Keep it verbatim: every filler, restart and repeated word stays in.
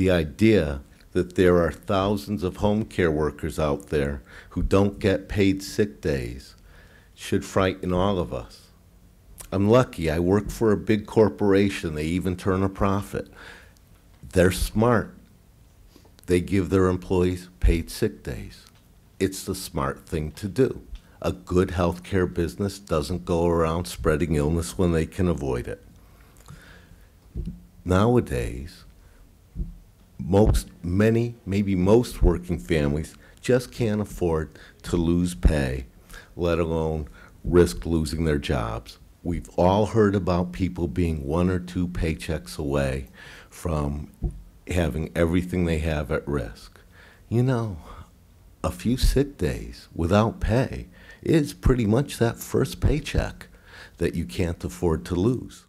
the idea that there are thousands of home care workers out there who don't get paid sick days should frighten all of us. I'm lucky. I work for a big corporation. They even turn a profit. They're smart. They give their employees paid sick days. It's the smart thing to do. A good healthcare business doesn't go around spreading illness when they can avoid it. Nowadays, most, many, maybe most working families just can't afford to lose pay, let alone risk losing their jobs. We've all heard about people being one or two paychecks away from having everything they have at risk. You know, a few sick days without pay is pretty much that first paycheck that you can't afford to lose.